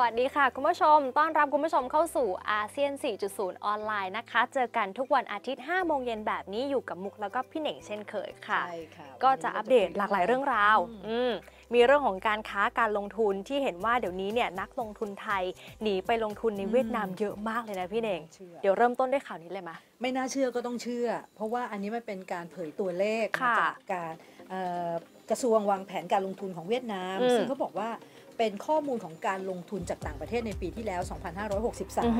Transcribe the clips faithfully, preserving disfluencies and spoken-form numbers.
สวัสดีค่ะคุณผู้ชมต้อนรับคุณผู้ชมเข้าสู่อาเซียน สี่จุดศูนย์ ออนไลน์นะคะเจอกันทุกวันอาทิตย์ห้าโมงเย็นแบบนี้อยู่กับมุกแล้วก็พี่เหน่งเช่นเคยค่ะใช่ค่ะก็จะอัปเดตหลากหลายเรื่องราวอืมมีเรื่องของการค้าการลงทุนที่เห็นว่าเดี๋ยวนี้เนี่ยนักลงทุนไทยหนีไปลงทุนในเวียดนามเยอะมากเลยนะพี่เหน่งเดี๋ยวเริ่มต้นด้วยข่าวนี้เลยมั้ยไม่น่าเชื่อก็ต้องเชื่อเพราะว่าอันนี้มันเป็นการเผยตัวเลขมาจากการกระทรวงวางแผนการลงทุนของเวียดนามซึ่งเขาบอกว่าเป็นข้อมูลของการลงทุนจากต่างประเทศในปีที่แล้ว สองพันห้าร้อยหกสิบสาม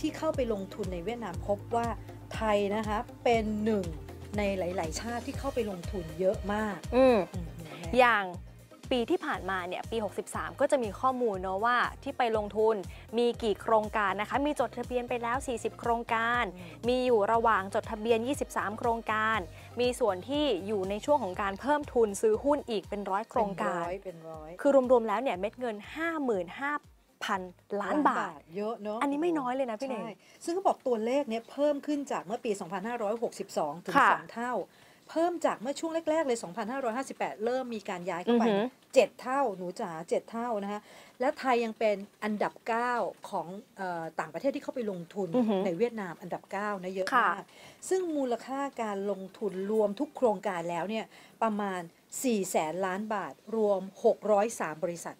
ที่เข้าไปลงทุนในเวียดนามพบว่าไทยนะคะเป็นหนึ่งในหลายๆชาติที่เข้าไปลงทุนเยอะมาก อ, อ, อย่างปีที่ผ่านมาเนี่ยปีหกสิบสามก็จะมีข้อมูลเนาะว่าที่ไปลงทุนมีกี่โครงการนะคะมีจดทะเบียนไปแล้วสี่สิบโครงการมีอยู่ระหว่างจดทะเบียนยี่สิบสามโครงการมีส่วนที่อยู่ในช่วงของการเพิ่มทุนซื้อหุ้นอีกเป็นร้อยโครงการคือรวมๆแล้วเนี่ยเม็ดเงิน ห้าหมื่นห้าพัน ล้านบาทเยอะเนาะอันนี้ไม่น้อยเลยนะพี่เนยซึ่งเขาบอกตัวเลขเนี่ยเพิ่มขึ้นจากเมื่อปีสองพันห้าร้อยหกสิบสองถึงสองเท่าเพิ่มจากเมื่อช่วงแรกๆเลยสองพันห้าร้อยห้าสิบแปดเริ่มมีการย้ายเข้าไปเจ็ดเท่าหนูจ๋าเจ็ดเท่านะคะและไทยยังเป็นอันดับเก้าของเอ่อต่างประเทศที่เข้าไปลงทุนในเวียดนามอันดับเก้านะเยอะมากซึ่งมูลค่าการลงทุนรวมทุกโครงการแล้วเนี่ยประมาณสี่แสนล้านบาทรวมหกร้อยสามบริษัท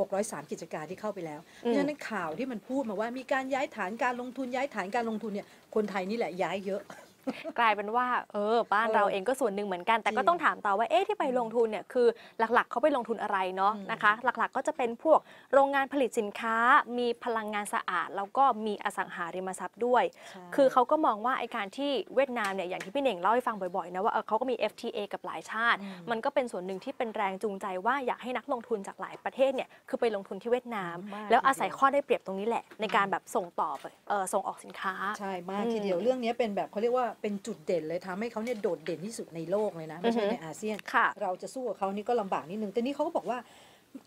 หกร้อยสามกิจการที่เข้าไปแล้วเพราะฉะนั้นข่าวที่มันพูดมาว่ามีการย้ายฐานการลงทุนย้ายฐานการลงทุนเนี่ยคนไทยนี่แหละย้ายเยอะกลายเป็นว่าเออบ้านเราเองก็ส่วนหนึ่งเหมือนกันแต่ก็ต้องถามต่อว่าเอ๊ะที่ไปลงทุนเนี่ยคือหลักๆเขาไปลงทุนอะไรเนาะนะคะหลักๆก็จะเป็นพวกโรงงานผลิตสินค้ามีพลังงานสะอาดแล้วก็มีอสังหาริมทรัพย์ด้วยคือเขาก็มองว่าไอ้การที่เวียดนามเนี่ยอย่างที่พี่เน่งเล่าให้ฟังบ่อยๆนะว่าเขาก็มี เอฟ ที เอ กับหลายชาติมันก็เป็นส่วนหนึ่งที่เป็นแรงจูงใจว่าอยากให้นักลงทุนจากหลายประเทศเนี่ยคือไปลงทุนที่เวียดนามแล้วอาศัยข้อได้เปรียบตรงนี้แหละในการแบบส่งต่อไปส่งออกสินค้าใช่มากทีเดียวเรื่องนี้เป็นแบบเขาเรียกว่าเป็นจุดเด่นเลยทำให้เขาเนี่ยโดดเด่นที่สุดในโลกเลยนะไม่ใช่ในอาเซียนเราจะสู้กับเขานี่ก็ลำบากนิดนึงแต่นี่เขาก็บอกว่า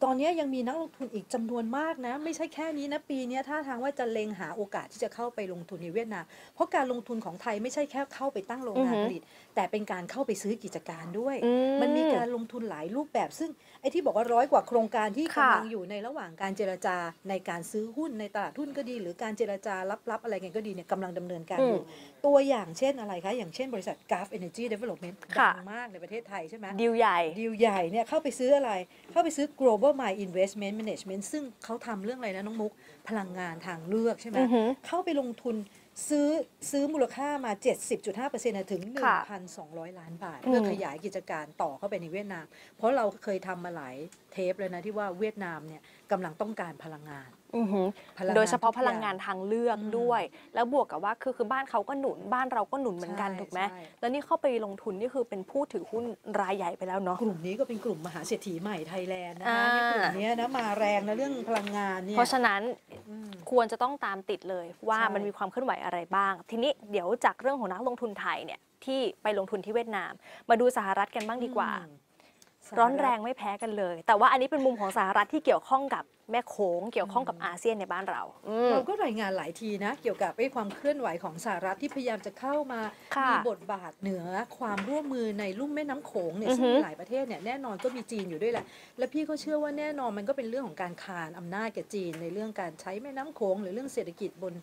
ตอนนี้ยังมีนักลงทุนอีกจำนวนมากนะไม่ใช่แค่นี้นะปีนี้ท่าทางว่าจะเล็งหาโอกาสที่จะเข้าไปลงทุนในเวียดนามเพราะการลงทุนของไทยไม่ใช่แค่เข้าไปตั้งโรงงานผลิตแต่เป็นการเข้าไปซื้อกิจการด้วยมันมีการลงทุนหลายรูปแบบซึ่งไอ้ที่บอกว่าร้อยกว่าโครงการที่กำลังอยู่ในระหว่างการเจรจาในการซื้อหุ้นในตลาดหุ้นก็ดีหรือการเจรจาลับๆอะไรกันก็ดีเนี่ยกำลังดำเนินการอยู่ตัวอย่างเช่นอะไรคะอย่างเช่นบริษัท Graph Energy Development ดังมากในประเทศไทยใช่ไหมดีลใหญ่ดีลใหญ่เนี่ยเข้าไปซื้ออะไรเข้าไปซื้อOver Mile Investment Management ซึ่งเขาทำเรื่องอะไรนะน้องมุกพลังงานทางเลือกใช่ไหม uh-huh. เข้าไปลงทุนซื้อซื้อมูลค่ามา เจ็ดสิบจุดห้าเปอร์เซ็นต์ ถึง หนึ่งพันสองร้อย ล้านบาท uh-huh. เพื่อขยายกิจการต่อเข้าไปในเวียดนามเพราะเราเคยทำมาหลายเทปเลยนะที่ว่าเวียดนามเนี่ยกำลังต้องการพลังงานโดยเฉพาะพลังงานทางเลือกด้วยแล้วบวกกับว่าคือคือบ้านเขาก็หนุนบ้านเราก็หนุนเหมือนกันถูกไหมแล้วนี่เข้าไปลงทุนนี่คือเป็นผู้ถือหุ้นรายใหญ่ไปแล้วเนาะกลุ่มนี้ก็เป็นกลุ่มมหาเศรษฐีใหม่ไทยแลนด์นะคะกลุ่มนี้นะมาแรงนะเรื่องพลังงานเนี่ยเพราะฉะนั้นควรจะต้องตามติดเลยว่ามันมีความเคลื่อนไหวอะไรบ้างทีนี้เดี๋ยวจากเรื่องของนักลงทุนไทยเนี่ยที่ไปลงทุนที่เวียดนามมาดูสหรัฐกันบ้างดีกว่าร้อนแรงไม่แพ้กันเลยแต่ว่าอันนี้เป็นมุมของสหรัฐที่เกี่ยวข้องกับแม่โขงเกี่ยวข้องกับอาเซียนในบ้านเราเราก็รายงานหลายทีนะเกี่ยวกับไอ้ความเคลื่อนไหวของสหรัฐที่พยายามจะเข้ามามีบทบาทเหนือความร่วมมือในลุ่มแม่น้ำโขงเนี่ยซึ่งหลายประเทศเนี่ยแน่นอนก็มีจีนอยู่ด้วยแหละและพี่ก็เชื่อว่าแน่นอนมันก็เป็นเรื่องของการคานอำนาจแก่จีนในเรื่องการใช้แม่น้ำโขงหรือเรื่องเศรษฐกิจบน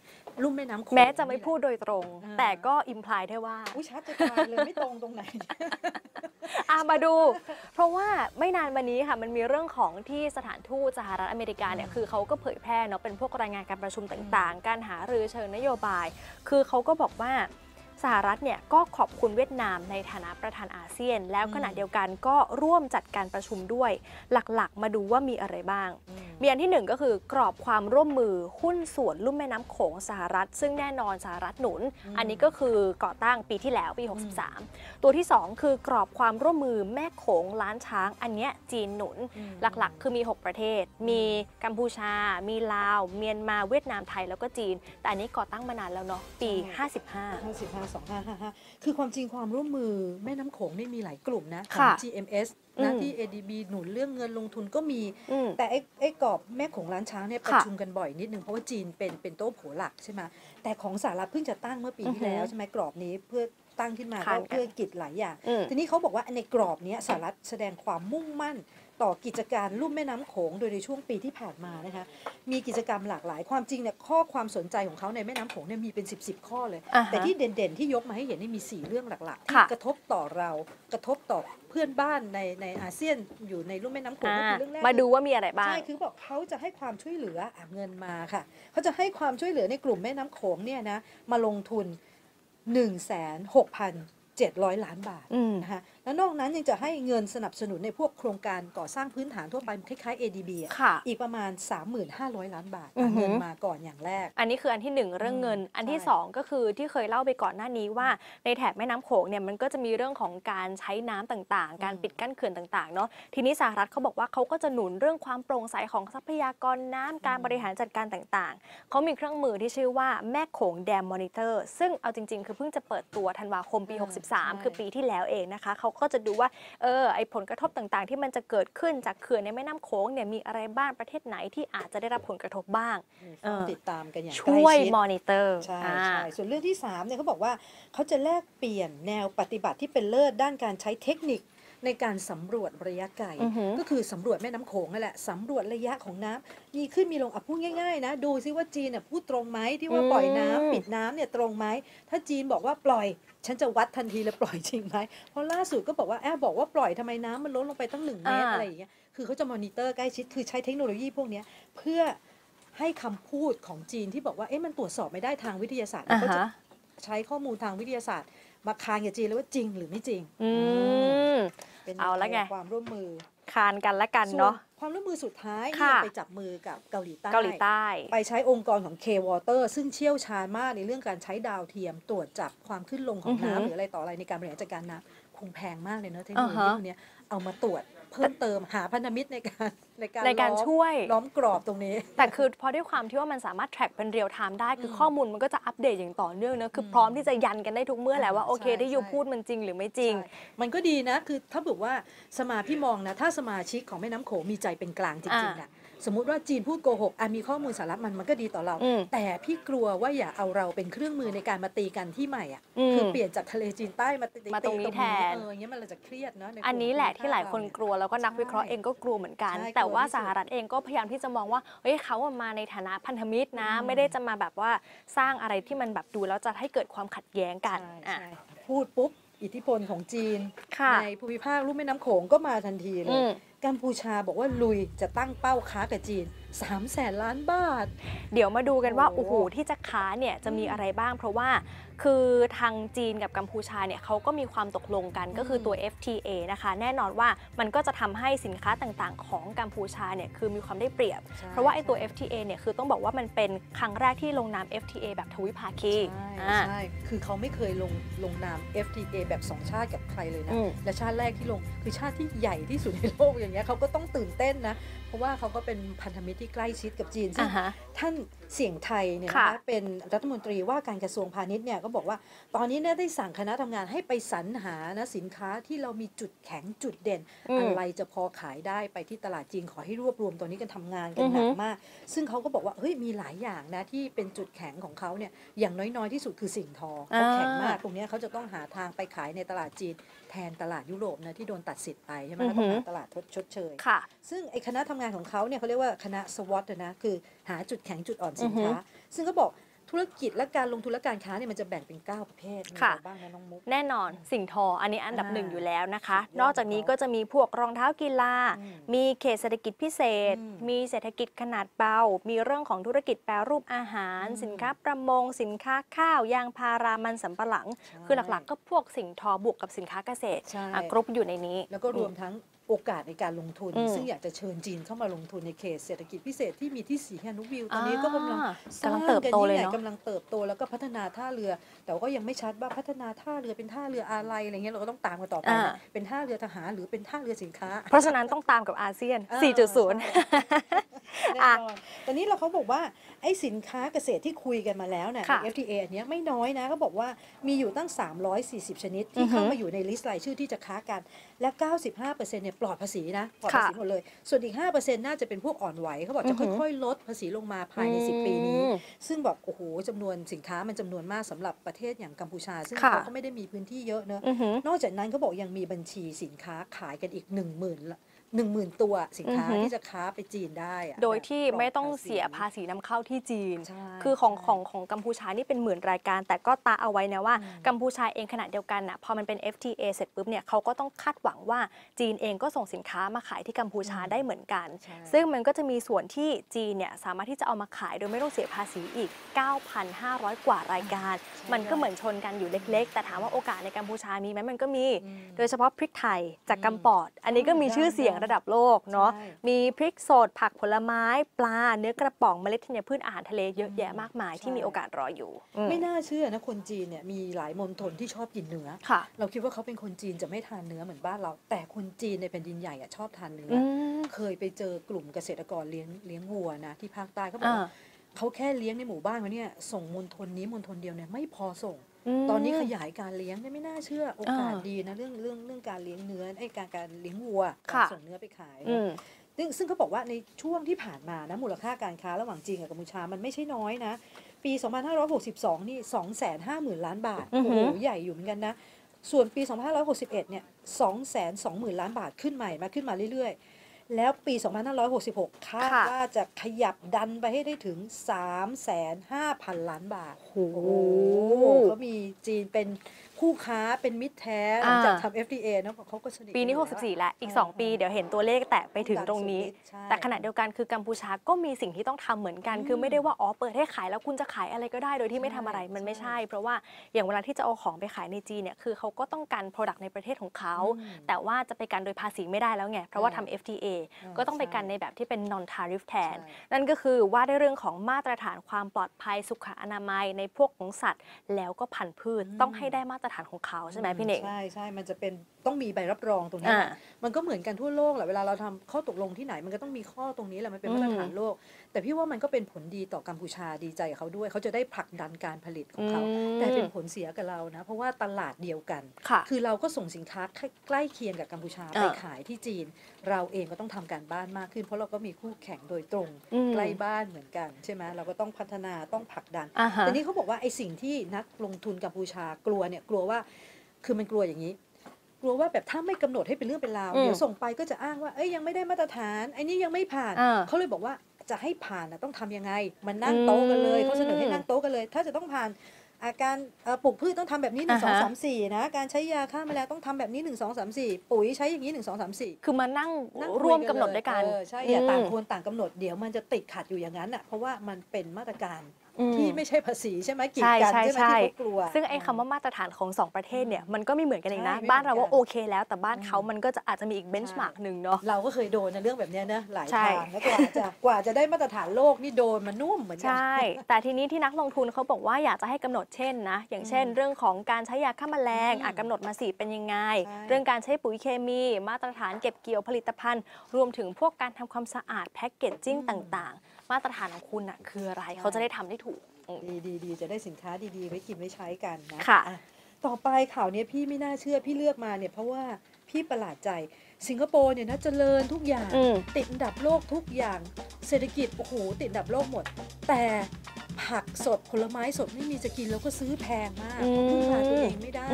ลุ่มแม่น้ำโขงแม้จะไม่พูดโดยตรงแต่ก็อิมพลายได้ว่าอุ้ยชัดจะตายเลยไม่ตรงตรงไหนอ่ะมาดูเพราะว่าไม่นานมานี้ค่ะมันมีเรื่องของที่สถานทูตสหรัฐอเมริกาเนี่ยคือเขาก็เผยแพร่เนาะเป็นพวกรายงานการประชุมต่างๆการหารือเชิงนโยบายคือเขาก็บอกว่าสหรัฐเนี่ยก็ขอบคุณเวียดนามในฐานะประธานอาเซียนแล้วขณะเดียวกันก็ร่วมจัดการประชุมด้วยหลักๆมาดูว่ามีอะไรบ้างมีอันที่หนึ่งก็คือกรอบความร่วมมือหุ้นส่วนลุ่มแม่น้ำโขงสหรัฐซึ่งแน่นอนสหรัฐหนุนอันนี้ก็คือก่อตั้งปีที่แล้วปีหกสิบสามตัวที่สองคือกรอบความร่วมมือแม่โขงล้านช้างอันเนี้ยจีนหนุนหลักๆคือมีหกประเทศมีกัมพูชามีลาวเมียนมาเวียดนามไทยแล้วก็จีนแต่อันนี้ก่อตั้งมานานแล้วเนาะปีห้าสิบห้าสองพันห้าร้อยห้าสิบห้าคือความจริงความร่วมมือแม่น้ำโขงนี่มีหลายกลุ่มนะของ จี เอ็ม เอส นะที่ เอ ดี บี หนุนเรื่องเงินลงทุนก็มีแต่ไอ้ไอ้กรอบแม่โขงล้านช้างเนี่ยประชุมกันบ่อยนิดนึงเพราะว่าจีนเป็นเป็นโต๊ะโผหลักใช่ไหมแต่ของสหรัฐเพิ่งจะตั้งเมื่อปีที่แล้วใช่ไหมกรอบนี้เพื่อตั้งขึ้นมาเพื่อกิจหลายอย่างทีนี้เขาบอกว่าในกรอบนี้สหรัฐแสดงความมุ่งมั่น ต่อกิจการลุ่มแม่น้ำโขงโดยในช่วงปีที่ผ่านมานะคะมีกิจกรรมหลากหลายความจริงเนี่ยข้อความสนใจของเขาในแม่น้ำโขงเนี่ยมีเป็นสิบสิบข้อเลย uh huh. แต่ที่เด่นๆที่ยกมาให้เห็นนี่มีสี่เรื่องหลักๆที่กระทบต่อเรากระทบต่อเพื่อนบ้านในในอาเซียนอยู่ในลุ่มแม่น้ำโขงก็คือเรื่องแรกมาดูว่ามีอะไรบ้างใช่คือบอกเขาจะให้ความช่วยเหลือเงินมาค่ะเขาจะให้ความช่วยเหลือในกลุ่มแม่น้ำโขงเนี่ยนะมาลงทุน หนึ่งแสนหกพันเจ็ดร้อยล้านบาทนะคะแล้วนอกนั้นยังจะให้เงินสนับสนุนในพวกโครงการก่อสร้างพื้นฐานทั่วไปคล้ายๆ เอ ดี บี อีกประมาณ สามหมื่นห้าร้อยล้านบาทเงินมาก่อนอย่างแรกอันนี้คืออันที่หนึ่งเรื่องเงินอันที่สองก็คือที่เคยเล่าไปก่อนหน้านี้ว่าในแถบแม่น้ำโขงเนี่ยมันก็จะมีเรื่องของการใช้น้ำต่างๆการปิดกั้นเขื่อนต่างๆเนาะทีนี้สหรัฐเขาบอกว่าเขาก็จะหนุนเรื่องความโปร่งใสของทรัพยากรน้ำการบริหารจัดการต่างๆเขามีเครื่องมือที่ชื่อว่าแม่โขงแดมมอนิเตอร์ซึ่งเอาจริงๆคือเพิ่งจะเปิดตัวธันวาคมปีหกสิบสามคือปีที่แล้วเองนะคะก็จะดูว่าเออไอผลกระทบต่างๆที่มันจะเกิดขึ้นจากเขื่อนในแม่น้ำโขงเนี่ยมีอะไรบ้างประเทศไหนที่อาจจะได้รับผลกระทบบ้างติดตามกันอย่างใกล้ชิดช่วยมอนิเตอร์ใช่ใช่ส่วนเรื่องที่สามเนี่ยเขาบอกว่าเขาจะแลกเปลี่ยนแนวปฏิบัติที่เป็นเลิศด้านการใช้เทคนิคในการสำรวจระยะไกลก็คือสำรวจแม่น้ำโขงนั่นแหละสำรวจระยะของน้ำมีขึ้นมีลงอ่ะพูดง่ายๆนะดูซิว่าจีนเนี่ยพูดตรงไหมที่ว่าปล่อยน้ำปิดน้ำเนี่ยตรงไหมถ้าจีนบอกว่าปล่อยฉันจะวัดทันทีแล้วปล่อยจริงไหมเพราะล่าสุดก็บอกว่าแอบบอกว่าปล่อยทำไมน้ำมันล้นลงไปตั้งหนึ่งเมตรอะไรอย่างเงี้ยคือเขาจะมอนิเตอร์ใกล้ชิดคือใช้เทคโนโลยีพวกนี้เพื่อให้คำพูดของจีนที่บอกว่าเอ๊ะมันตรวจสอบไม่ได้ทางวิทยาศาสตร์ก็จะใช้ข้อมูลทางวิทยาศาสตร์มาคานกับจีนเลยว่าจริงหรือไม่จริงอืมเป็นเอาละไงความร่วมมือคานกันละกันเนาะความร่วมมือสุดท้ายไปจับมือกับเกาหลีใต้เกาหลีใต้ไปใช้องค์กรของ เค วอเตอร์ ซึ่งเชี่ยวชาญมากในเรื่องการใช้ดาวเทียมตรวจจับความขึ้นลงของน้ำหรืออะไรต่ออะไรในการบริหารจัดการน้ำคงแพงมากเลยเนาะเทคโนโลยีพวกนี้เอามาตรวจเพิ่มเติมหาพันธมิตรในการในการในการช่วยล้อมกรอบตรงนี้แต่คือพอด้วยความที่ว่ามันสามารถแทร็กเป็นเรียลไทม์ได้คือข้อมูลมันก็จะอัปเดตอย่างต่อเนื่องนะคือพร้อมที่จะยันกันได้ทุกเมื่อแหละว่าโอเคที่ยูพูดมันจริงหรือไม่จริงมันก็ดีนะคือถ้าบอกว่าสมาพี่มองนะถ้าสมาชิกของแม่น้ำโขงมีใจเป็นกลางจริงๆนะสมมุติว่าจีนพูดโกหกมีข้อมูลสาระมันมันก็ดีต่อเราแต่พี่กลัวว่าอย่าเอาเราเป็นเครื่องมือในการมาตีกันที่ใหม่อ่ะคือเปลี่ยนจากทะเลจีนใต้มาตีตรงนี้แทนเอออย่างเงี้ยมันเราจะเครียดเนาะอันนี้แหละที่หลายคนกลัวแล้วก็นักวิเคราะห์เองก็กลัวเหมือนกันแต่ว่าสหรัฐเองก็พยายามที่จะมองว่าเฮ้ยเขามาในฐานะพันธมิตรนะไม่ได้จะมาแบบว่าสร้างอะไรที่มันแบบดูแล้วจะให้เกิดความขัดแย้งกันอ่ะพูดปุ๊บอิทธิพลของจีนในภูมิภาคลุ่มแม่น้ำโขงก็มาทันทีเลยกัมพูชาบอกว่าลุยจะตั้งเป้าค้ากับจีนสามแสนล้านบาทเดี๋ยวมาดูกันว่าโอ้โหที่จะค้าเนี่ยจะมีอะไรบ้างเพราะว่าคือทางจีนกับกัมพูชาเนี่ยเขาก็มีความตกลงกันก็คือตัว เอฟ ที เอ นะคะแน่นอนว่ามันก็จะทำให้สินค้าต่างๆของกัมพูชาเนี่ยคือมีความได้เปรียบเพราะว่าไอ้ตัว เอฟ ที เอ เนี่ยคือต้องบอกว่ามันเป็นครั้งแรกที่ลงนาม เอฟ ที เอ แบบทวิภาคีใช่คือเขาไม่เคยลงลงนาม เอฟ ที เอ แบบสองชาติกับใครเลยนะและชาติแรกที่ลงคือชาติที่ใหญ่ที่สุดในโลกอย่างเงี้ยเขาก็ต้องตื่นเต้นนะเพราะว่าเขาก็เป็นพันธมิตรที่ใกล้ชิดกับจีนซึ่งท่านเสี่ยงไทยเนี่ยนะคะเป็นรัฐมนตรีว่าการกระทรวงพาณิชย์เนี่ยก็บอกว่าตอนนี้เนี่ยได้สั่งคณะทำงานให้ไปสรรหานะสินค้าที่เรามีจุดแข็งจุดเด่น อ, อะไรจะพอขายได้ไปที่ตลาดจีนขอให้รวบรวมตอนนี้กันทำงานกันหนักมากซึ่งเขาก็บอกว่าเฮ้ยมีหลายอย่างนะที่เป็นจุดแข็งของเขาเนี่ยอย่างน้อยๆที่สุดคือสิ่งทอเขาแข็งมากตรงนี้เขาจะต้องหาทางไปขายในตลาดจีนแทนตลาดยุโรปนะที่โดนตัดสิทธิ์ไปใช่ไหมต้องหาตลาดชดเชยซึ่งไอ้คณะทำงานของเขาเนี่ยเขาเรียกว่าคณะสวอตนะคือหาจุดแข็งจุดอ่อนสินค้าซึ่งก็บอกธุรกิจและการลงทุนและการค้าเนี่ยมันจะแบ่งเป็นเก้าประเภทค่ะบ้างนะน้องมุกแน่นอนสิ่งทออันนี้อันดับหนึ่งอยู่แล้วนะคะนอกจากนี้ก็จะมีพวกรองเท้ากีฬามีเขตเศรษฐกิจพิเศษมีเศรษฐกิจขนาดเบามีเรื่องของธุรกิจแปรรูปอาหารสินค้าประมงสินค้าข้าวยางพารามันสำปะหลังคือหลักๆก็พวกสิ่งทอบวกกับสินค้าเกษตรกรุ๊ปอยู่ในนี้แล้วก็รวมทั้งโอกาสในการลงทุนซึ่งอยากจะเชิญจีนเข้ามาลงทุนในเขตเศรษฐกิจพิเศษที่มีที่สีฮานุวิวตอนนี้ก็กำลังสร้างกันยิ่งใหญ่กำลังเติบโตแล้วก็พัฒนาท่าเรือแต่ก็ยังไม่ชัดว่าพัฒนาท่าเรือเป็นท่าเรืออะไรอะไรเงี้ยเราก็ต้องตามกันต่อไปเป็นท่าเรือทหารหรือเป็นท่าเรือสินค้าเพราะฉะนั้นต้องตามกับอาเซียน สี่จุดศูนย์ อ่ะตอนนี้เราเขาบอกว่าไอ้สินค้าเกษตรที่คุยกันมาแล้วเนี่ย เอฟ ที เอ อันนี้ไม่น้อยนะเขาบอกว่ามีอยู่ตั้งสามร้อยสี่สิบชนิดที่เข้ามาอยู่ในลิสต์รายชื่อที่จะค้ากันและ เก้าสิบห้าเปอร์เซ็นต์ปลอดภาษีนะปลอดภาษีหมดเลยส่วนอีก ห้าเปอร์เซ็นต์ น่าจะเป็นพวกอ่อนไหวเขาบอกจะค่อยๆลดภาษีลงมาภายในสิบปีนี้ซึ่งบอกโอ้โหจำนวนสินค้ามันจำนวนมากสำหรับประเทศอย่างกัมพูชาซึ่งเขาก็ไม่ได้มีพื้นที่เยอะเนอะนอกจากนั้นเขาบอกยังมีบัญชีสินค้าขายกันอีก หนึ่งหมื่น หนึ่งหมื่น ตัวสินค้าที่จะค้าไปจีนได้โดยที่ไม่ต้องเสียภาษีนำเข้าที่จีนคือของของของกัมพูชานี่เป็นหมื่นรายการแต่ก็ตาเอาไว้นะว่ากัมพูชาเองขณะเดียวกันนะพอมันเป็น เอฟ ที เอ เสร็จปุ๊บเนี่ยเขาก็ต้องคาดหวังว่าจีนเองก็ส่งสินค้ามาขายที่กัมพูชาได้เหมือนกันซึ่งมันก็จะมีส่วนที่จีนเนี่ยสามารถที่จะเอามาขายโดยไม่ต้องเสียภาษีอีก เก้าพันห้าร้อย กว่ารายการมันก็เหมือนชนกันอยู่เล็กๆแต่ถามว่าโอกาสในกัมพูชามีไหมมันก็มีโดยเฉพาะพริกไทยจากกัมปอดอันนี้ก็มีชื่อเสียงระดับโลกเนาะมีพริกสดผักผลไม้ปลาเนื้อกระป๋องเมล็ดธัญพืชอาหารทะเลเยอะแยะมากมายที่มีโอกาสรออยู่ไม่น่าเชื่อนะคนจีนเนี่ยมีหลายมณฑลที่ชอบกินเนื้อเราคิดว่าเขาเป็นคนจีนจะไม่ทานเนื้อเหมือนบ้านเราแต่คนจีนในแผ่นดินใหญ่อะชอบทานเนื้อเคยไปเจอกลุ่มเกษตรกรเลี้ยงเลี้ยงวัวนะที่ภาคใต้เขาบอกว่าเขาแค่เลี้ยงในหมู่บ้านวันนี้ส่งมณฑลนี้มณฑลเดียวเนี่ยไม่พอส่งตอนนี้ขยายการเลี้ยงเนี่ยไม่น่าเชื่อโอกาสดีนะเรื่องเรื่องเรื่องการเลี้ยงเนื้อไอ้การการเลี้ยงวัวการส่งเนื้อไปขายซึ่งซึ่งเขาบอกว่าในช่วงที่ผ่านมานะมูลค่าการค้าระหว่างจีนกับกัมพูชามันไม่ใช่น้อยนะปีสองพันห้าร้อยหกสิบสองนี่ สองแสนห้าหมื่น ล้านบาทโอ้โหใหญ่อยู่เหมือนกันนะส่วนปีสองพันห้าร้อยหกสิบเอ็ดเนี่ย สองแสนสองหมื่น ล้านบาทขึ้นใหม่มาขึ้นมาเรื่อยๆแล้วปีสองพันห้าร้อยหกสิบหกคาดว่าจะขยับดันไปให้ได้ถึง สามแสนห้าพัน ล้านบาทโอ้โหเขามีจีนเป็นคู่ค้าเป็นมิตรแท้หลังจากทำ เอฟ ที เอ เนาะเขาก็สนิทปีนี้หกสิบสี่แล้วอีกสองปีเดี๋ยวเห็นตัวเลขแตะไปถึงตรงนี้แต่ขณะเดียวกันคือกัมพูชาก็มีสิ่งที่ต้องทำเหมือนกันคือไม่ได้ว่าอ๋อเปิดให้ขายแล้วคุณจะขายอะไรก็ได้โดยที่ไม่ทำอะไรมันไม่ใช่เพราะว่าอย่างเวลาที่จะเอาของไปขายในจีนเนี่ยคือเขาก็ต้องการ product ในประเทศของเขาแต่ว่าจะไปกันโดยภาษีไม่ได้แล้วไงเพราะว่าทำ เอฟ ที เอ ก็ต้องไปกันในแบบที่เป็น non tariff แทนนั่นก็คือว่าได้เรื่องของมาตรฐานความปลอดภัยสุขอนามัยในพวกของสัตว์แล้วก็พันธุ์พืชต้องให้ได้มาตรฐานของเขาใช่ไหมพี่เน่งใช่ใช่มันจะเป็นต้องมีใบรับรองตรงนี้มันก็เหมือนกันทั่วโลกแหละเวลาเราทำข้อตกลงที่ไหนมันก็ต้องมีข้อตรงนี้แหละมันเป็นมาตรฐานโลกแต่พี่ว่ามันก็เป็นผลดีต่อกัมพูชาดีใจเขาด้วยเขาจะได้ผลักดันการผลิตของเขาแต่เป็นผลเสียกับเรานะเพราะว่าตลาดเดียวกันคือเราก็ส่งสินค้าใกล้เคียงกับกัมพูชาไปขายที่จีนเราเองก็ต้องทำการบ้านมากขึ้นเพราะเราก็มีคู่แข่งโดยตรงใกล้บ้านเหมือนกันใช่ไหมเราก็ต้องพัฒนาต้องผลักดันแต่นี่เขาบอกว่าไอ้สิ่งที่นักลงทุนกัมพูชากลัวเนี่ยกลัวว่าคือมันกลัวอย่างนี้กลัวว่าแบบถ้าไม่กำหนดให้เป็นเรื่องเป็นราวเดี๋ยวส่งไปก็จะอ้างว่าเอ้ยยังไม่ได้มาตรฐานไอ้นี่ยังไม่ผ่านเขาเลยบอกว่าจะให้ผ่านนะต้องทํำยังไงมันนั่งโต๊ะกันเลยเขาเสนอให้นั่งโต๊ะกันเลยถ้าจะต้องผ่านอาการปลูกพืชต้องทำแบบนี้หนึ่งสองสามสี่นะการใช้ยาฆ่าแมลงต้องทำแบบนี้หนึ่งสองสามสี่ปุ๋ยใช้อย่างนี้หนึ่งสองสามสี่คือมานั่งร่วมกำหนดด้วยกันใช่อย่าต่างคนต่างกำหนดเดี๋ยวมันจะติดขัดอยู่อย่างนั้นอ่ะเพราะว่ามันเป็นมาตรการที่ไม่ใช่ภาษีใช่ไหมกีดกันใช่ไหมที่เขากลัวซึ่งไอ้คำว่ามาตรฐานของสองประเทศเนี่ยมันก็ไม่เหมือนกันเองนะบ้านเราว่าโอเคแล้วแต่บ้านเขามันก็จะอาจจะมีอีกเบนช์มาร์กหนึ่งเนาะเราก็เคยโดนในเรื่องแบบนี้นะหลายทางแล้วกว่าจะกว่าจะได้มาตรฐานโลกนี่โดนมันนุ่มเหมือนกันใช่แต่ทีนี้ที่นักลงทุนเขาบอกว่าอยากจะให้กำหนดเช่นนะอย่างเช่นเรื่องของการใช้ยาฆ่าแมลงอาจกำหนดมาสิเป็นยังไงเรื่องการใช้ปุ๋ยเคมีมาตรฐานเก็บเกี่ยวผลิตภัณฑ์รวมถึงพวกการทำความสะอาดแพ็กเกจจิ้งต่างๆมาตรฐานของคุณน่ะคืออะไรเขาจะได้ทำได้ถูกดีๆจะได้สินค้าดีๆไว้กินไว้ใช้กันนะค่ะต่อไปข่าวนี้พี่ไม่น่าเชื่อพี่เลือกมาเนี่ยเพราะว่าพี่ประหลาดใจสิงคโปร์เนี่ยนะเจริญทุกอย่างติดอันดับโลกทุกอย่างเศรษฐกิจโอ้โหติดอันดับโลกหมดแต่ผักสดผลไม้สดไม่มีจะกินแล้วก็ซื้อแพงมากพึ่งพาตัวเองไม่ได้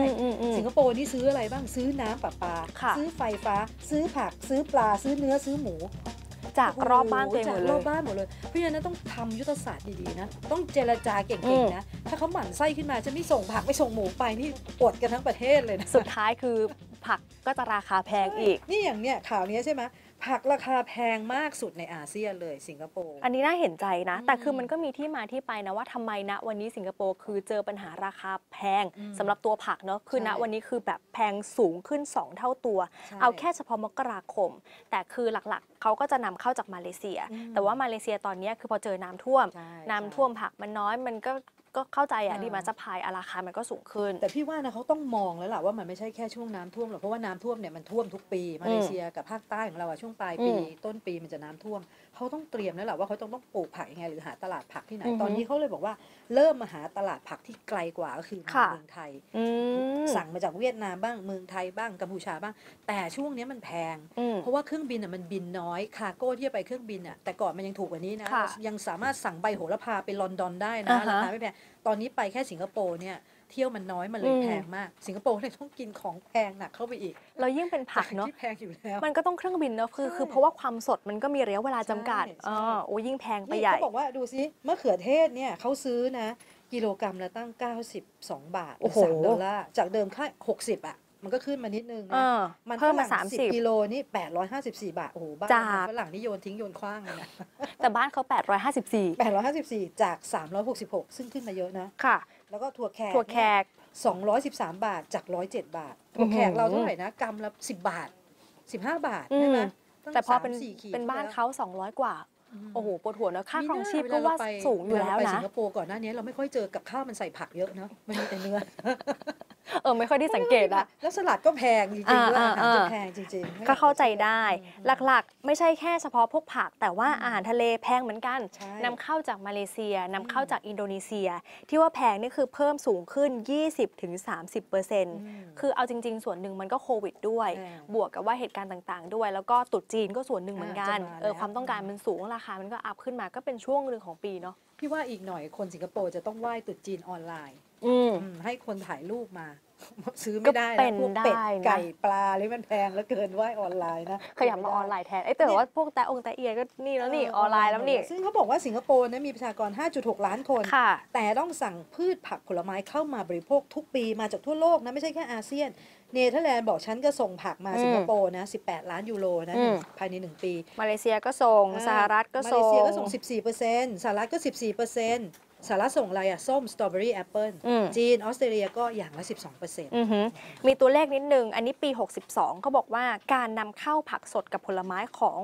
สิงคโปร์นี่ซื้ออะไรบ้างซื้อน้ำประปาซื้อไฟฟ้าซื้อผักซื้อปลาซื้อเนื้อซื้อหมูจากรอบบ้านตัวเองหมดเลยรอบบ้านหมดเลยเพราะฉะนั้นต้องทำยุทธศาสตร์ดีๆนะต้องเจรจาเก่งๆนะถ้าเขาหมั่นไส้ขึ้นมาจะไม่ส่งผักไม่ส่งหมูไปนี่ปวดกันทั้งประเทศเลยนะสุดท้ายคือผักก็จะราคาแพงอีกนี่อย่างเนี้ยข่าวนี้ใช่ไหมผักราคาแพงมากสุดในอาเซียนเลยสิงคโปร์อันนี้น่าเห็นใจนะแต่คือมันก็มีที่มาที่ไปนะว่าทำไมณวันนี้สิงคโปร์คือเจอปัญหาราคาแพงสำหรับตัวผักเนาะคือณวันนี้คือแบบแพงสูงขึ้นสองเท่าตัวเอาแค่เฉพาะมกราคมแต่คือหลักๆเขาก็จะนำเข้าจากมาเลเซียแต่ว่ามาเลเซียตอนนี้คือพอเจอน้ำท่วมน้ำท่วมผักมันน้อยมันก็ก็เข้าใจอะดีมาซัพพลายราคามันก็สูงขึ้นแต่พี่ว่านะเขาต้องมองแล้วล่ะว่ามันไม่ใช่แค่ช่วงน้ำท่วมหรอกเพราะว่าน้ำท่วมเนี่ยมันท่วมทุกปีมาเลเซียกับภาคใต้ของเราอะช่วงปลายปีต้นปีมันจะน้ำท่วมเขาต้องเตรียมแล้วล่ะว่าเขาต้องต้องปลูกผักยังไงหรือหาตลาดผักที่ไหนตอนนี้เขาเลยบอกว่าเริ่มมาหาตลาดผักที่ไกลกว่าก็คือเมืองไทยสั่งมาจากเวียดนามบ้างเมืองไทยบ้างกัมพูชาบ้างแต่ช่วงนี้มันแพงเพราะว่าเครื่องบินอะมันบินน้อยคาโก้ที่จะไปเครื่องบินอะแต่ก่อนมันยังถูกกว่านี้นะยังสามารถสั่งใบโหระพาไปลอนดอนได้นะราคาไม่แพงตอนนี้ไปแค่สิงคโปร์เนี่ย เที่ยวมันน้อยมันเลยแพงมากสิงคโปร์เลยต้องกินของแพงหนักเข้าไปอีกเรายิ่งเป็นผักเนาะที่แพงอยู่แล้วมันก็ต้องเครื่องบินเนาะคือคือเพราะว่าความสดมันก็มีระยะเวลาจำกัดอ๋อโอ้ยิ่งแพงไปใหญ่เขาบอกว่าดูซิมะเขือเทศเนี่ยเขาซื้อนะกิโลกรัมละตั้งเก้าสิบสองบาทหรือสามดอลลาร์จากเดิมค่าหกสิบอ่ะมันก็ขึ้นมานิดนึงนะมันเพิ่มมาสามสิบกิโลนี่แปดร้อยห้าสิบสี่บาทโอ้โหบ้านฝรั่งนี่โยนทิ้งโยนคว้างเลยนะแต่บ้านเขาแปดร้อยห้าสิบสี่จากสามร้อยหกสิบหกซึ่งขึ้นมาเยอะนะค่ะแล้วก็ถั่วแขกถั่วแขกสองร้อยสิบสามบาทจากหนึ่งร้อยเจ็ดบาทถั่วแขกเราเท่าไหร่นะกรัมละสิบบาทสิบห้าบาทใช่ไหมแต่พอเป็นเป็นบ้านเขาสองร้อยกว่าโอ้โหปวดหัวนะค่าครองชีพก็ว่าสูงอยู่แล้วนะไปสิงคโปร์ก่อนหน้านี้เราไม่ค่อยเจอกับข้าวมันใส่ผักเยอะเนาะมันมีแต่เนื้อเออไม่ค่อยได้สังเกตละแล้วสลัดก็แพงจริงๆด้วยอาหารจะแพงจริงๆก็เข้าใจได้หลักๆไม่ใช่แค่เฉพาะพวกผักแต่ว่าอาหารทะเลแพงเหมือนกันนำเข้าจากมาเลเซียนำเข้าจากอินโดนีเซียที่ว่าแพงนี่คือเพิ่มสูงขึ้น ยี่สิบถึงสามสิบเปอร์เซ็นต์ คือเอาจริงๆส่วนหนึ่งมันก็โควิดด้วยบวกกับว่าเหตุการณ์ต่างๆด้วยแล้วก็ตรุษจีนก็ส่วนหนึ่งเหมือนกันเออความต้องการมันสูงราคามันก็อัพขึ้นมาก็เป็นช่วงหนึ่งของปีเนาะพี่ว่าอีกหน่อยคนสิงคโปร์จะต้องไหว้ตรุษจีนออนไลน์ให้คนถ่ายรูปมาซื้อไม่ได้นะพวกเป็ดไก่ปลาเลยมันแพงแล้วเกินไหว้ออนไลน์นะขยับมาออนไลน์แทนไอ้แต่ว่าพวกแต่องแต่เอียก็นี่แล้วนี่ออนไลน์แล้วนี่ซึ่งเขาบอกว่าสิงคโปร์เนี่ยมีประชากร ห้าจุดหกล้านคนแต่ต้องสั่งพืชผักผลไม้เข้ามาบริโภคทุกปีมาจากทั่วโลกนะไม่ใช่แค่อาเซียนเนเธอร์แลนด์บอกฉันก็ส่งผักมาสิงคโปร์นะสิบแปดล้านยูโรนะภายในหนึ่งปีมาเลเซียก็ส่งสหรัฐก็ส่งมาเลเซียก็ส่ง สิบสี่เปอร์เซ็นต์ สหรัฐก็ สิบสี่เปอร์เซ็นต์สาระส่งอะไรอะส้มสตรอเบอรี่แอปเปิลจีนออสเตรเลียก็อย่างละ สิบสองเปอร์เซ็นต์ มีตัวเลขนิดนึงอันนี้ปีหกสิบสองเขาบอกว่าการนำเข้าผักสดกับผลไม้ของ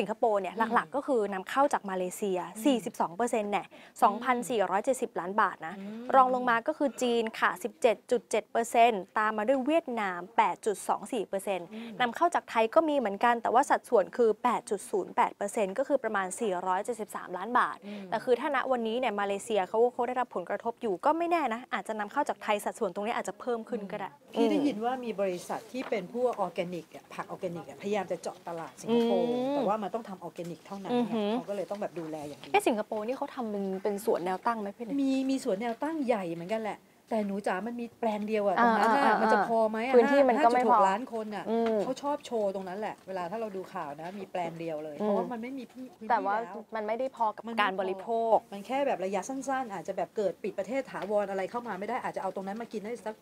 สิงคโปร์เนี่ยหลักๆก็คือนำเข้าจากมาเลเซีย สี่สิบสองเปอร์เซ็นต์ เนี่ย สองพันสี่ร้อยเจ็ดสิบล้านบาทนะรองลงมาก็คือจีนค่ะ สิบเจ็ดจุดเจ็ดเปอร์เซ็นต์ ตามมาด้วยเวียดนาม แปดจุดสองสี่เปอร์เซ็นต์ นำเข้าจากไทยก็มีเหมือนกันแต่ว่าสัดส่วนคือ แปดจุดศูนย์แปดเปอร์เซ็นต์ ก็คือประมาณสี่ร้อยเจ็ดสิบสามล้านบาทแต่คือถ้าณวันนี้เนี่ยมาเลเซียเขาก็ได้รับผลกระทบอยู่ก็ไม่แน่นะอาจจะนำเข้าจากไทยสัดส่วนตรงนี้อาจจะเพิ่มขึ้นก็ได้พี่ได้ยินว่ามีบริษัทที่เป็นพวกออร์แกนิกผักออร์แกนิกพยายามจะเจาะตลาดสิงคโปร์แต่ว่ามันต้องทำออร์แกนิกเท่านั้นเขาก็เลยต้องแบบดูแลอย่างนี้ไอ้สิงคโปร์นี่เขาทำเป็นเป็นสวนแนวตั้งไหมพี่มีมีสวนแนวตั้งใหญ่เหมือนกันแหละแต่หนูจ๋ามันมีแปลงเดียวอะตรงนั้นอะมันจะพอไหมอะพื้นที่มันก็ไม่พอล้านคนอะเขาชอบโชว์ตรงนั้นแหละเวลาถ้าเราดูข่าวนะมีแปลงเดียวเลยเพราะว่ามันไม่มีพื้นที่แต่ว่ามันไม่ได้พอกับการบริโภคมันแค่แบบระยะสั้นๆอาจจะแบบเกิดปิดประเทศถาวรอะไรเข้ามาไม่ได้อาจจะเอาตรงนั้นมากินได้สัก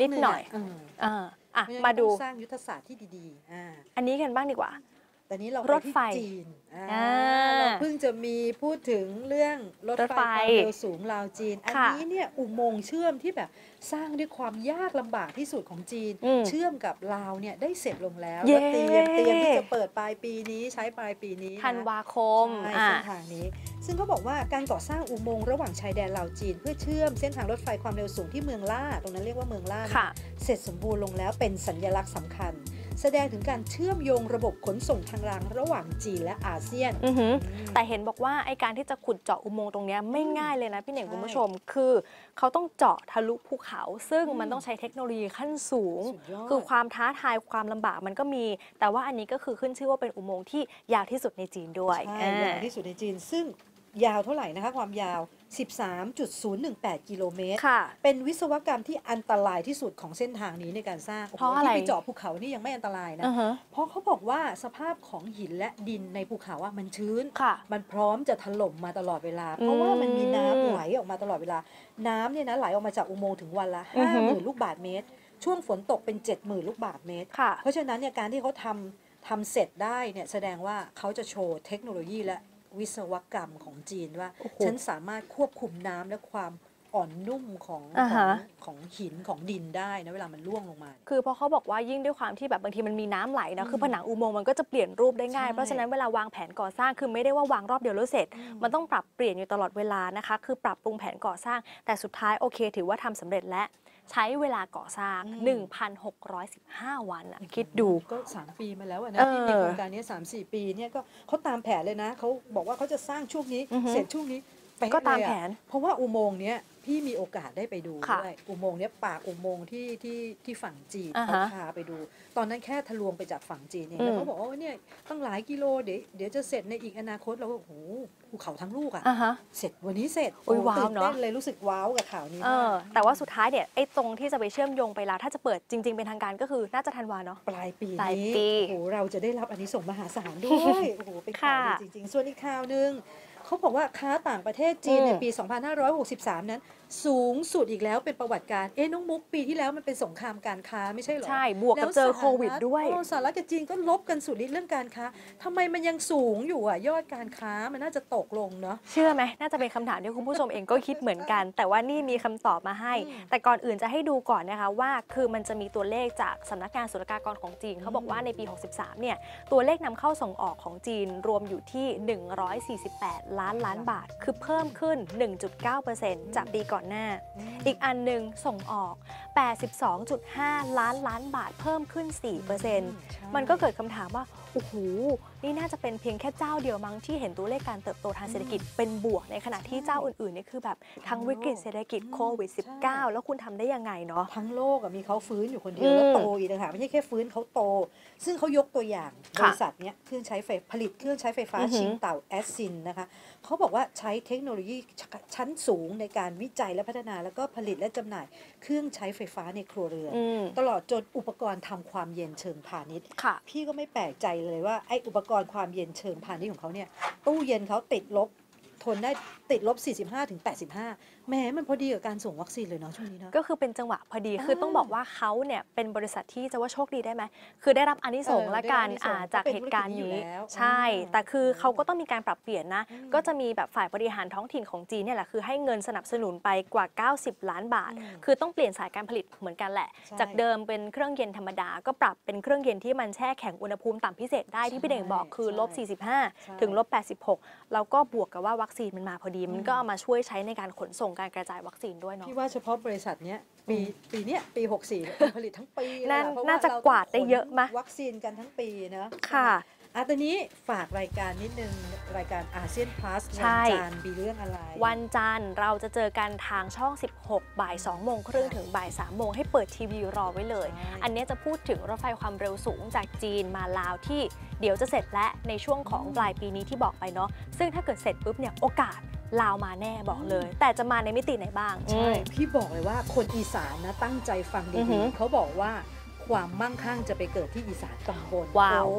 นิดหน่อยมาดูสร้างยุทธศาสตร์ที่ดีๆอันนี้กันบ้างดีกว่าแต่นี้เรารถไฟจีนเราเพิ่งจะมีพูดถึงเรื่องรถไฟความเร็วสูงลาวจีนอันนี้เนี่ยอุโมงค์เชื่อมที่แบบสร้างด้วยความยากลำบากที่สุดของจีนเชื่อมกับลาวเนี่ยได้เสร็จลงแล้วก็เตรียมเตรียมที่จะเปิดปลายปีนี้ใช้ปลายปีนี้ธันวาคมเส้นทางนี้ซึ่งเขาบอกว่าการก่อสร้างอุโมงค์ระหว่างชายแดนลาวจีนเพื่อเชื่อมเส้นทางรถไฟความเร็วสูงที่เมืองล่าตรงนั้นเรียกว่าเมืองล่าเสร็จสมบูรณ์ลงแล้วเป็นสัญลักษณ์สำคัญแสดงถึงการเชื่อมโยงระบบขนส่งทางรางระหว่างจีนและอาเซียนแต่เห็นบอกว่าไอการที่จะขุดเจาะอุโมงค์ตรงนี้ไม่ง่ายเลยนะพี่เน่งคุณผู้ชมคือเขาต้องเจาะทะลุภูเขาซึ่งมันต้องใช้เทคโนโลยีขั้นสูงคือความท้าทายความลำบากมันก็มีแต่ว่าอันนี้ก็คือขึ้นชื่อว่าเป็นอุโมงค์ที่ยาวที่สุดในจีนด้วยยาวที่สุดในจีนซึ่งยาวเท่าไหร่นะคะความยาว สิบสามจุดศูนย์หนึ่งแปดกิโลเมตรเป็นวิศวกรรมที่อันตรายที่สุดของเส้นทางนี้ในการสร้างเพราะที่ไปเจาะภูเขานี่ยังไม่อันตรายนะเพราะเขาบอกว่าสภาพของหินและดินในภูเขาว่ามันชื้นมันพร้อมจะถล่มมาตลอดเวลาเพราะว่ามันมีน้ำไหลออกมาตลอดเวลาน้ำเนี่ยนะไหลออกมาจากอุโมงค์ถึงวันละห้าหมื่นลูกบาศก์เมตรช่วงฝนตกเป็นเจ็ดหมื่นลูกบาศก์เมตรเพราะฉะนั้นเนี่ยการที่เขาทำทำเสร็จได้เนี่ยแสดงว่าเขาจะโชว์เทคโนโลยีและวิศวกรรมของจีนว่าฉันสามารถควบคุมน้ำและความอ่อนนุ่มของของหินของดินได้นะเวลามันร่วงลงมาคือเพราะเขาบอกว่ายิ่งด้วยความที่แบบบางทีมันมีน้ำไหลนะคือผนังอุโมงค์มันก็จะเปลี่ยนรูปได้ง่ายเพราะฉะนั้นเวลาวางแผนก่อสร้างคือไม่ได้ว่าวางรอบเดียวแล้วเสร็จมันต้องปรับเปลี่ยนอยู่ตลอดเวลานะคะคือปรับปรุงแผนก่อสร้างแต่สุดท้ายโอเคถือว่าทำสำเร็จและใช้เวลาก่อสร้าง หนึ่งพันหกร้อยสิบห้าวันอะคิดดูก็สามปีมาแล้วนะที่มีโครงการนี้ สามสี่ปีเนี่ยก็เขาตามแผนเลยนะเขาบอกว่าเขาจะสร้างช่วงนี้เสร็จช่วงนี้ ก็ตามแผนเพราะว่าอุโมงค์เนี้ยพี่มีโอกาสได้ไปดูด้วยอุโมงค์เนี้ยปากอุโมงค์ที่ที่ที่ฝั่งจีนเขาพาไปดูตอนนั้นแค่ทะลวงไปจากฝั่งจีนเองแล้วเขาบอกว่าเนี่ยตั้งหลายกิโลเดี๋ยวเดี๋ยวจะเสร็จในอีกอนาคตเราโอ้โหภูเขาทั้งลูกอ่ะเสร็จวันนี้เสร็จตื่นเต้นเลยรู้สึกว้าวกับข่าวนี้แต่ว่าสุดท้ายเนี่ยไอ้ตรงที่จะไปเชื่อมโยงไปแล้วถ้าจะเปิดจริงๆเป็นทางการก็คือน่าจะธันวาเนาะปลายปีนี้โอ้โหเราจะได้รับอันนี้ส่งมหาศาลด้วยโอ้โหเป็นข่าวดีจริงๆส่วนอีกข่าวนึงเขาบอกว่าค้าต่างประเทศจีนในปี สองพันห้าร้อยหกสิบสาม นั้นสูงสุดอีกแล้วเป็นประวัติการเอ๊ะน้องมุกปีที่แล้วมันเป็นสงครามการค้าไม่ใช่หรอใช่บวกกับเจอโควิดด้วยสหรัฐกับจีนก็ลบกันสุดฤทธิ์เรื่องการค้าทำไมมันยังสูงอยู่อ่ะยอดการค้ามันน่าจะตกลงเนาะเชื่อไหมน่าจะเป็นคำถามที่คุณผู้ชมเองก็คิดเหมือนกันแต่ว่านี่มีคำตอบมาให้แต่ก่อนอื่นจะให้ดูก่อนนะคะว่าคือมันจะมีตัวเลขจากสำนักงานศุลกากรของจีนเขาบอกว่าในปีหกสิบสามเนี่ยตัวเลขนำเข้าส่งออกของจีนรวมอยู่ที่หนึ่งร้อยสี่สิบแปดล้านล้านบาทคือเพิ่มขึ้น หนึ่งจุดเก้าเปอร์เซ็นต์ จากปีก่อนหน้าอีกอันหนึ่งส่งออก แปดสิบสองจุดห้าล้านล้านบาทเพิ่มขึ้น สี่เปอร์เซ็นต์ มันก็เกิดคำถามว่าโอ้โหนี่น่าจะเป็นเพียงแค่เจ้าเดียวมั้งที่เห็นตัวเลขการเติบโตทางเศรษฐกิจเป็นบวกในขณะที่เจ้าอื่นๆนี่คือแบบทั้งวิกฤตเศรษฐกิจโควิด สิบเก้า แล้วคุณทำได้ยังไงเนาะทั้งโลกมีเขาฟื้นอยู่คนเดียวแล้วโตอีกต่างหากไม่ใช่แค่ฟื้นเขาโตซึ่งเขายกตัวอย่างบริษัทเนี้ยเครื่องใช้ไฟผลิตเครื่องใช้ไฟฟ้าชิงเต่าแอสซินนะคะเขาบอกว่าใช้เทคโนโลยีชั้นสูงในการวิจัยและพัฒนาแล้วก็ผลิตและจำหน่ายเครื่องใช้ไฟฟ้าในครัวเรือนตลอดจนอุปกรณ์ทำความเย็นเชิงพาณิชย์พี่ก็ไม่แปลกใจเลยว่าไอ้อุปกรณ์ความเย็นเชิงพาณิชย์ของเขาเนี่ยตู้เย็นเขาติดลบทนได้ติดลบ สี่สิบห้าถึงแปดสิบห้า แม้มันพอดีกับการส่งวัคซีนเลยเนาะช่วงนี้เนาะก็คือเป็นจังหวะพอดีคือต้องบอกว่าเขาเนี่ยเป็นบริษัทที่จะว่าโชคดีได้ไหมคือได้รับอานิสงส์และการจากเหตุการณ์นี้ใช่แต่คือเขาก็ต้องมีการปรับเปลี่ยนนะก็จะมีแบบฝ่ายบริหารท้องถิ่นของจีนเนี่ยแหละคือให้เงินสนับสนุนไปกว่าเก้าสิบล้านบาทคือต้องเปลี่ยนสายการผลิตเหมือนกันแหละจากเดิมเป็นเครื่องเย็นธรรมดาก็ปรับเป็นเครื่องเย็นที่มันแช่แข็งอุณหภูมิต่ำพิเศษได้ที่พี่เด่งบอกคือลบสี่สิบห้าถึงลบแปดสิบหกแล้วก็บวกกับว่าวัคซีนมันมาพอดีมันก็เอามาช่วยใช้ในการขนส่งการกระจายวัคซีนด้วยเนาะพี่ว่าเฉพาะบริษัทเนี้ยปีปีเนี้ยปีหกสี่ผลิตทั้งปีน่าจะกวาดได้เยอะมากวัคซีนกันทั้งปีเนาะค่ะอ่ะตอนนี้ฝากรายการนิดนึงรายการอาเซียนพลัสวันจันทร์มีเรื่องอะไรวันจันทร์เราจะเจอกันทางช่องสิบหกบ่ายสองโมงครึ่งถึงบ่ายสามโมงให้เปิดทีวีรอไว้เลยอันนี้จะพูดถึงรถไฟความเร็วสูงจากจีนมาลาวที่เดี๋ยวจะเสร็จและในช่วงของปลายปีนี้ที่บอกไปเนาะซึ่งถ้าเกิดเสร็จปุ๊บเนี่ยโอกาสลาวมาแน่บอกเลยแต่จะมาในมิติไหนบ้างใช่พี่บอกเลยว่าคนอีสานนะตั้งใจฟังดีๆเขาบอกว่าความมั่งคั่งจะไปเกิดที่อีสานตอนบนว้าว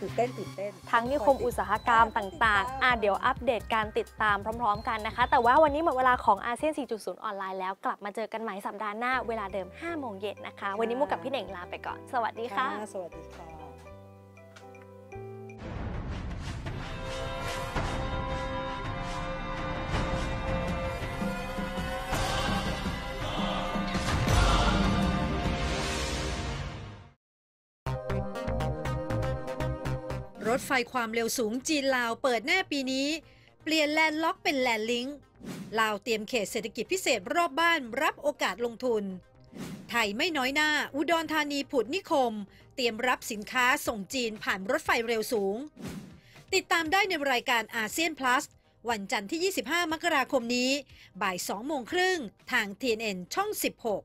ตื่นเต้นตื่นเต้นทั้งนิคมอุตสาหกรรมต่างๆอ่ะเดี๋ยวอัปเดตการติดตามพร้อมๆกันนะคะแต่ว่าวันนี้หมดเวลาของอาเซียน สี่จุดศูนย์ ออนไลน์แล้วกลับมาเจอกันใหม่สัปดาห์หน้าเวลาเดิมห้าโมงเย็นนะคะวันนี้มุกกับพี่เด่งลาไปก่อนสวัสดีค่ะสวัสดีค่ะรถไฟความเร็วสูงจีนลาวเปิดแน่ปีนี้เปลี่ยนแลนด์ล็อกเป็นแลนด์ลิงก์ลาวเตรียมเขตเศรษฐกิจพิเศษรอบบ้านรับโอกาสลงทุนไทยไม่น้อยหน้าอุดรธานีผุดนิคมเตรียมรับสินค้าส่งจีนผ่านรถไฟเร็วสูงติดตามได้ในรายการอาเซียนพลัสวันจันทร์ที่ยี่สิบห้ามกราคมนี้บ่ายสองโมงครึ่งทาง ที เอ็น เอ็น ช่องสิบหก